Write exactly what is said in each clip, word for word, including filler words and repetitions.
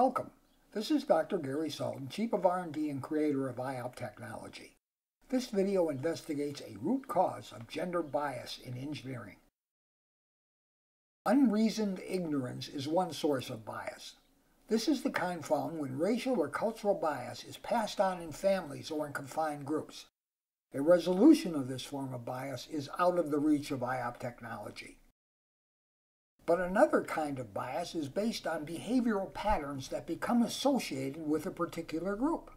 Welcome. This is Doctor Gary Salton, Chief of R and D and creator of I O P Technology. This video investigates a root cause of gender bias in engineering. Unreasoned ignorance is one source of bias. This is the kind found when racial or cultural bias is passed on in families or in confined groups. A resolution of this form of bias is out of the reach of I O P Technology. But another kind of bias is based on behavioral patterns that become associated with a particular group.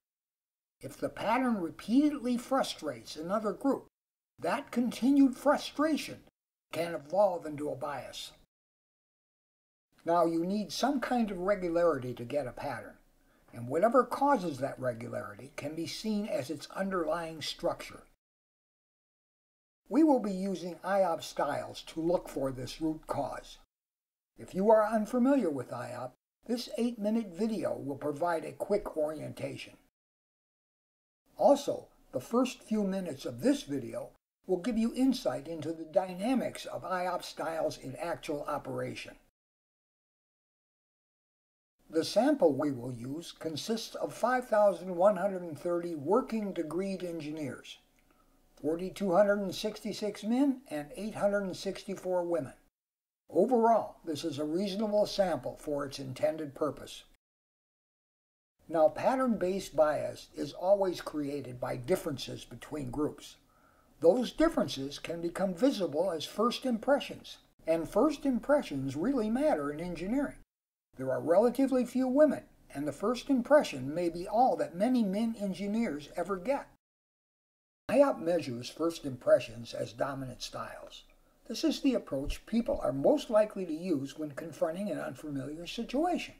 If the pattern repeatedly frustrates another group, that continued frustration can evolve into a bias. Now, you need some kind of regularity to get a pattern, and whatever causes that regularity can be seen as its underlying structure. We will be using I O P styles to look for this root cause. If you are unfamiliar with I O P, this eight minute video will provide a quick orientation. Also, the first few minutes of this video will give you insight into the dynamics of I O P styles in actual operation. The sample we will use consists of five thousand one hundred thirty working degreed engineers, four thousand two hundred sixty-six men and eight hundred sixty-four women. Overall, this is a reasonable sample for its intended purpose. Now, pattern-based bias is always created by differences between groups. Those differences can become visible as first impressions, and first impressions really matter in engineering. There are relatively few women, and the first impression may be all that many men engineers ever get. I O P measures first impressions as dominant styles. This is the approach people are most likely to use when confronting an unfamiliar situation.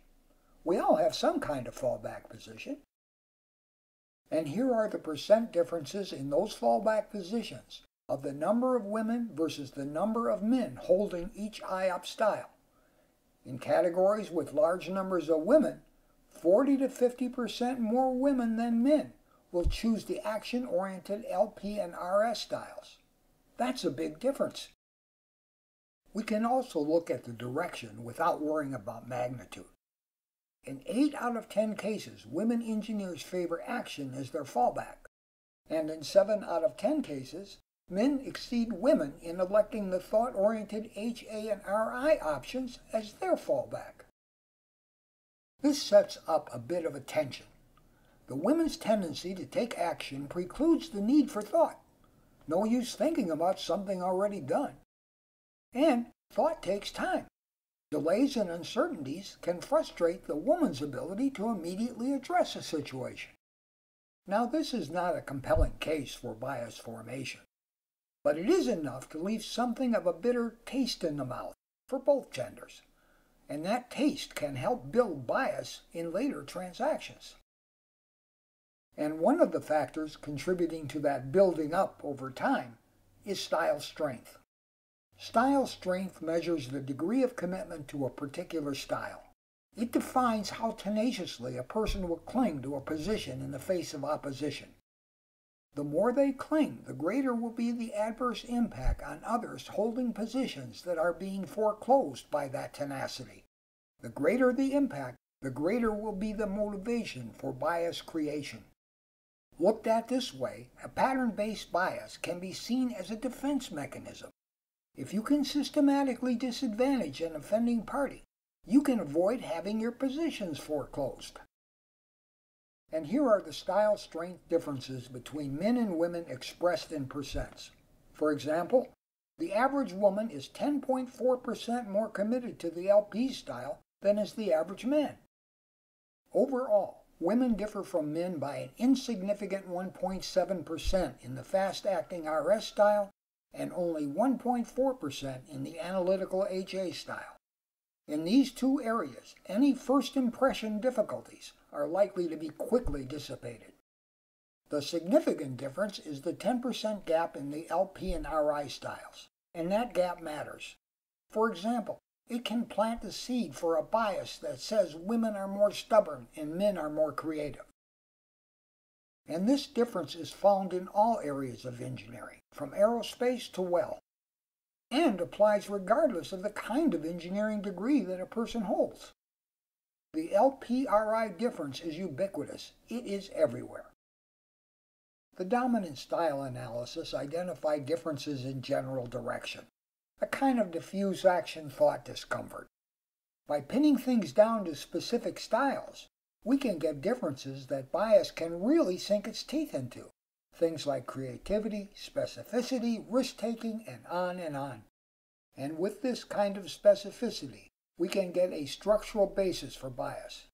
We all have some kind of fallback position. And here are the percent differences in those fallback positions of the number of women versus the number of men holding each I O P style. In categories with large numbers of women, forty to fifty percent more women than men will choose the action-oriented L P and R S styles. That's a big difference. We can also look at the direction without worrying about magnitude. In eight out of ten cases, women engineers favor action as their fallback, and in seven out of ten cases, men exceed women in electing the thought-oriented H A and R I options as their fallback. This sets up a bit of a tension. The women's tendency to take action precludes the need for thought. No use thinking about something already done. And thought takes time. Delays and uncertainties can frustrate the woman's ability to immediately address a situation. Now, this is not a compelling case for bias formation, but it is enough to leave something of a bitter taste in the mouth for both genders, and that taste can help build bias in later transactions. And one of the factors contributing to that building up over time is style strength. Style strength measures the degree of commitment to a particular style. It defines how tenaciously a person will cling to a position in the face of opposition. The more they cling, the greater will be the adverse impact on others holding positions that are being foreclosed by that tenacity. The greater the impact, the greater will be the motivation for bias creation. Looked at this way, a pattern-based bias can be seen as a defense mechanism. If you can systematically disadvantage an offending party, you can avoid having your positions foreclosed. And here are the style strength differences between men and women expressed in percents. For example, the average woman is ten point four percent more committed to the L P style than is the average man. Overall, women differ from men by an insignificant one point seven percent in the fast-acting R S style, and only one point four percent in the analytical H A style. In these two areas, any first impression difficulties are likely to be quickly dissipated. The significant difference is the ten percent gap in the L P and R I styles, and that gap matters. For example, it can plant the seed for a bias that says women are more stubborn and men are more creative. And this difference is found in all areas of engineering, from aerospace to well, and applies regardless of the kind of engineering degree that a person holds. The L P R I difference is ubiquitous. It is everywhere. The dominant style analysis identified differences in general direction, a kind of diffuse action thought discomfort. By pinning things down to specific styles, we can get differences that bias can really sink its teeth into, things like creativity, specificity, risk-taking, and on and on. And with this kind of specificity, we can get a structural basis for bias.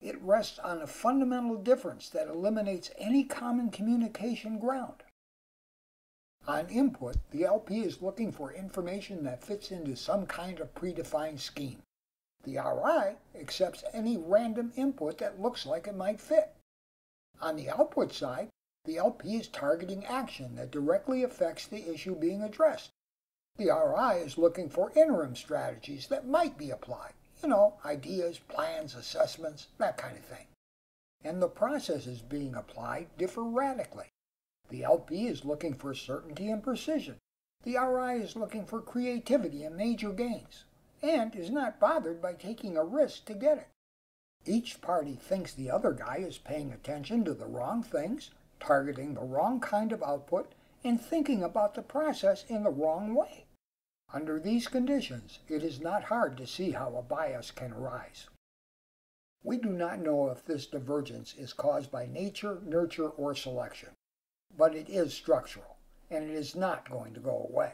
It rests on a fundamental difference that eliminates any common communication ground. On input, the L P is looking for information that fits into some kind of predefined scheme. The R I accepts any random input that looks like it might fit. On the output side, the L P is targeting action that directly affects the issue being addressed. The R I is looking for interim strategies that might be applied, you know, ideas, plans, assessments, that kind of thing. And the processes being applied differ radically. The L P is looking for certainty and precision. The R I is looking for creativity and major gains, and is not bothered by taking a risk to get it. Each party thinks the other guy is paying attention to the wrong things, targeting the wrong kind of output, and thinking about the process in the wrong way. Under these conditions, it is not hard to see how a bias can arise. We do not know if this divergence is caused by nature, nurture, or selection, but it is structural, and it is not going to go away.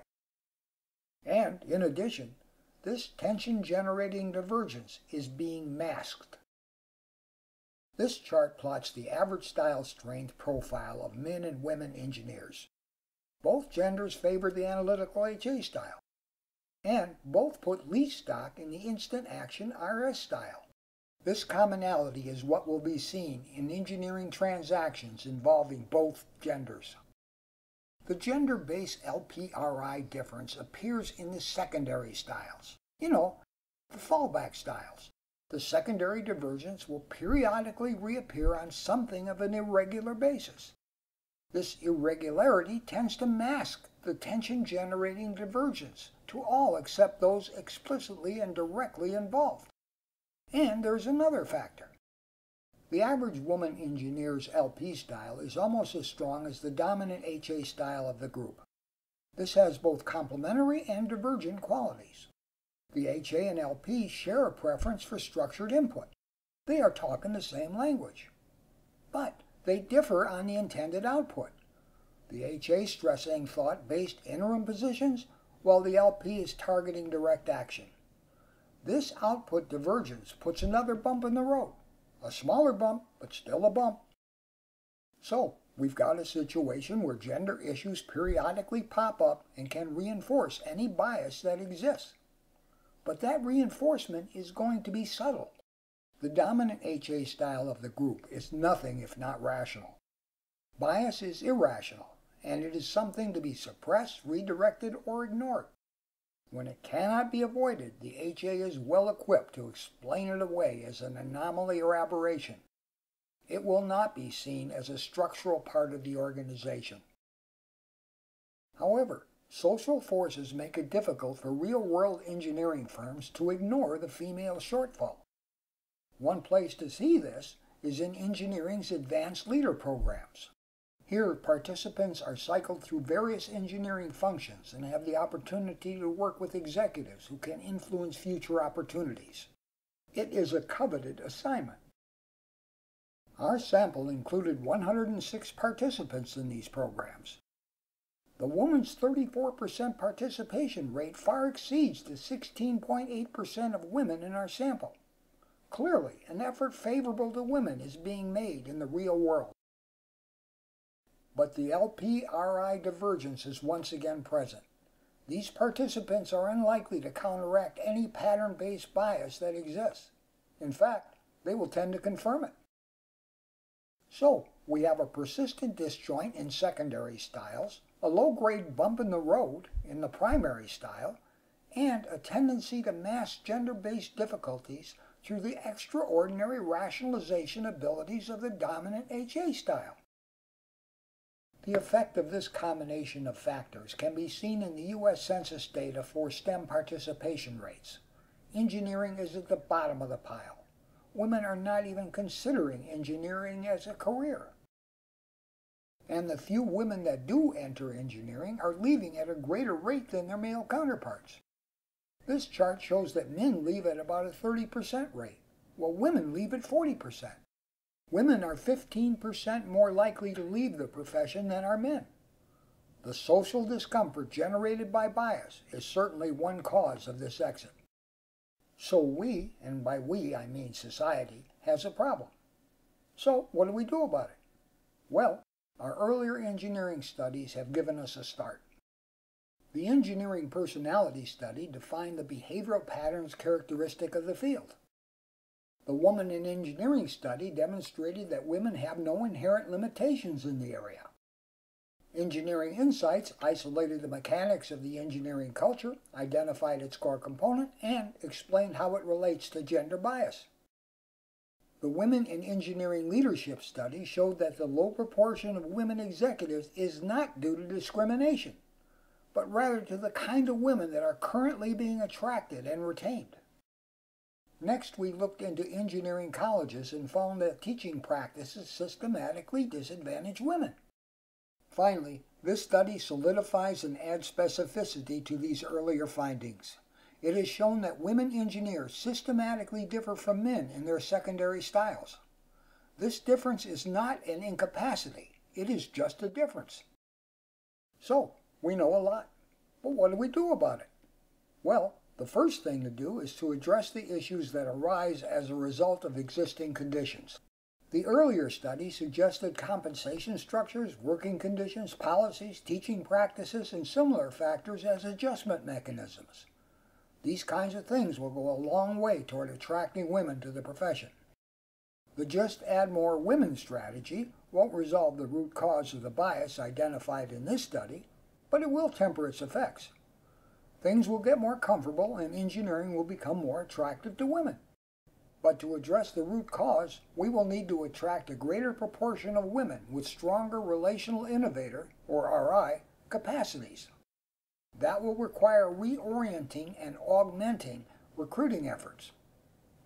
And, in addition, this tension-generating divergence is being masked. This chart plots the average style strength profile of men and women engineers. Both genders favor the analytical H A style, and both put least stock in the instant action R S style. This commonality is what will be seen in engineering transactions involving both genders. The gender-based L P R I difference appears in the secondary styles, you know, the fallback styles. The secondary divergence will periodically reappear on something of an irregular basis. This irregularity tends to mask the tension-generating divergence to all except those explicitly and directly involved. And there's another factor. The average woman engineer's L P style is almost as strong as the dominant H A style of the group. This has both complementary and divergent qualities. The H A and L P share a preference for structured input. They are talking the same language. But they differ on the intended output. The H A is stressing thought-based interim positions, while the L P is targeting direct action. This output divergence puts another bump in the road. A smaller bump, but still a bump. So, we've got a situation where gender issues periodically pop up and can reinforce any bias that exists. But that reinforcement is going to be subtle. The dominant H A style of the group is nothing if not rational. Bias is irrational, and it is something to be suppressed, redirected, or ignored. When it cannot be avoided, the H A is well equipped to explain it away as an anomaly or aberration. It will not be seen as a structural part of the organization. However, social forces make it difficult for real-world engineering firms to ignore the female shortfall. One place to see this is in engineering's advanced leader programs. Here, participants are cycled through various engineering functions and have the opportunity to work with executives who can influence future opportunities. It is a coveted assignment. Our sample included one hundred six participants in these programs. The woman's thirty-four percent participation rate far exceeds the sixteen point eight percent of women in our sample. Clearly, an effort favorable to women is being made in the real world. But the L P R I divergence is once again present. These participants are unlikely to counteract any pattern-based bias that exists. In fact, they will tend to confirm it. So, we have a persistent disjoint in secondary styles, a low-grade bump in the road in the primary style, and a tendency to mask gender-based difficulties through the extraordinary rationalization abilities of the dominant H A style. The effect of this combination of factors can be seen in the U S Census data for STEM participation rates. Engineering is at the bottom of the pile, women are not even considering engineering as a career. And the few women that do enter engineering are leaving at a greater rate than their male counterparts. This chart shows that men leave at about a thirty percent rate, while women leave at forty percent. Women are fifteen percent more likely to leave the profession than are men. The social discomfort generated by bias is certainly one cause of this exit. So we, and by we I mean society, has a problem. So what do we do about it? Well, our earlier engineering studies have given us a start. The Engineering Personality Study defined the behavioral patterns characteristic of the field. The Woman in Engineering Study demonstrated that women have no inherent limitations in the area. Engineering Insights isolated the mechanics of the engineering culture, identified its core component, and explained how it relates to gender bias. The Women in Engineering Leadership Study showed that the low proportion of women executives is not due to discrimination, but rather to the kind of women that are currently being attracted and retained. Next, we looked into engineering colleges and found that teaching practices systematically disadvantage women. Finally, this study solidifies and adds specificity to these earlier findings. It has shown that women engineers systematically differ from men in their secondary styles. This difference is not an incapacity. It is just a difference. So, we know a lot. But what do we do about it? Well, the first thing to do is to address the issues that arise as a result of existing conditions. The earlier study suggested compensation structures, working conditions, policies, teaching practices, and similar factors as adjustment mechanisms. These kinds of things will go a long way toward attracting women to the profession. The Just Add More Women strategy won't resolve the root cause of the bias identified in this study, but it will temper its effects. Things will get more comfortable and engineering will become more attractive to women. But to address the root cause, we will need to attract a greater proportion of women with stronger relational innovator, or R I, capacities. That will require reorienting and augmenting recruiting efforts.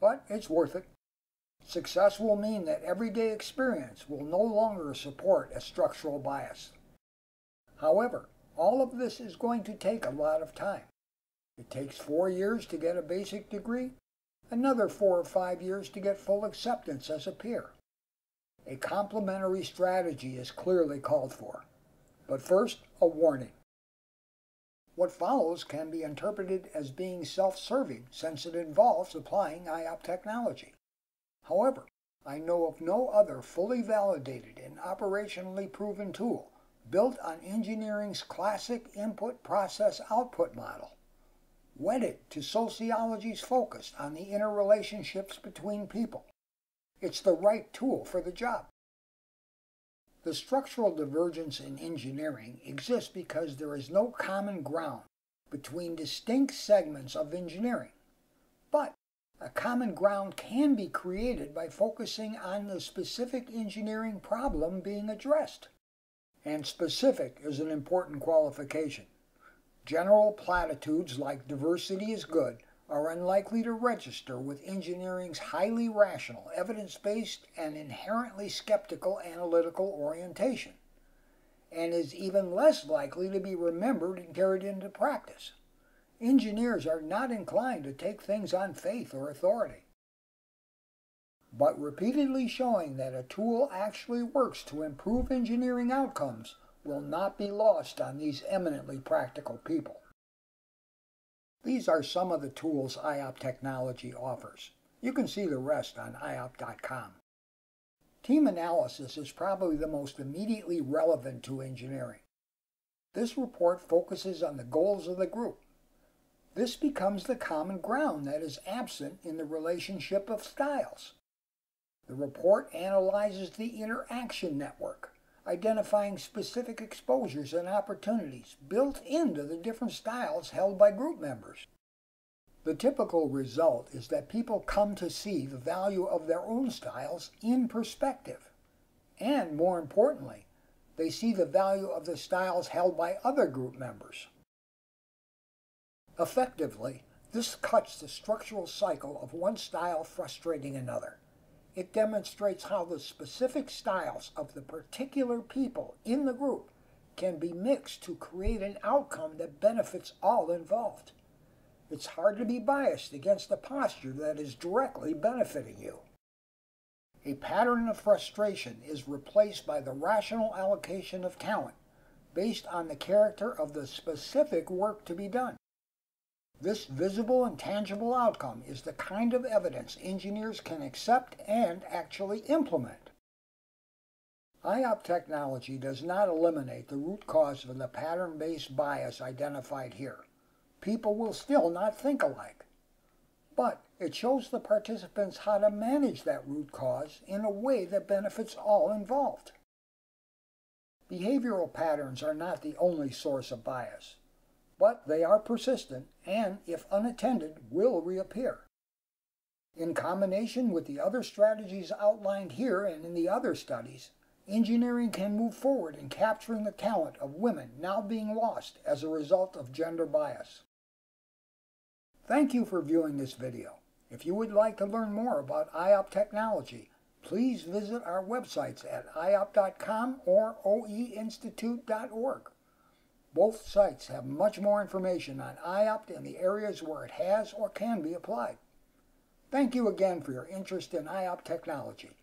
But it's worth it. Success will mean that everyday experience will no longer support a structural bias. However, all of this is going to take a lot of time. It takes four years to get a basic degree, another four or five years to get full acceptance as a peer. A complementary strategy is clearly called for. But first, a warning. What follows can be interpreted as being self-serving since it involves applying I O P technology. However, I know of no other fully validated and operationally proven tool built on engineering's classic input-process-output model, wedded to sociology's focus on the interrelationships between people. It's the right tool for the job. The structural divergence in engineering exists because there is no common ground between distinct segments of engineering. But a common ground can be created by focusing on the specific engineering problem being addressed. And specific is an important qualification. General platitudes like diversity is good are unlikely to register with engineering's highly rational, evidence-based, and inherently skeptical analytical orientation, and is even less likely to be remembered and carried into practice. Engineers are not inclined to take things on faith or authority. But repeatedly showing that a tool actually works to improve engineering outcomes will not be lost on these eminently practical people. These are some of the tools I O P Technology offers. You can see the rest on I O P dot com. TeamAnalysis is probably the most immediately relevant to engineering. This report focuses on the goals of the group. This becomes the common ground that is absent in the relationship of styles. The report analyzes the interaction network, identifying specific exposures and opportunities built into the different styles held by group members. The typical result is that people come to see the value of their own styles in perspective. And more importantly, they see the value of the styles held by other group members. Effectively, This cuts the structural cycle of one style frustrating another. It demonstrates how the specific styles of the particular people in the group can be mixed to create an outcome that benefits all involved. It's hard to be biased against a posture that is directly benefiting you. A pattern of frustration is replaced by the rational allocation of talent based on the character of the specific work to be done. This visible and tangible outcome is the kind of evidence engineers can accept and actually implement. I O P Technology does not eliminate the root cause of the pattern-based bias identified here. People will still not think alike. But it shows the participants how to manage that root cause in a way that benefits all involved. Behavioral patterns are not the only source of bias, but they are persistent and, if unattended, will reappear. In combination with the other strategies outlined here and in the other studies, engineering can move forward in capturing the talent of women now being lost as a result of gender bias. Thank you for viewing this video. If you would like to learn more about I O P Technology, please visit our websites at I O P dot com or O E institute dot org. Both sites have much more information on I O P and the areas where it has or can be applied. Thank you again for your interest in I O P Technology.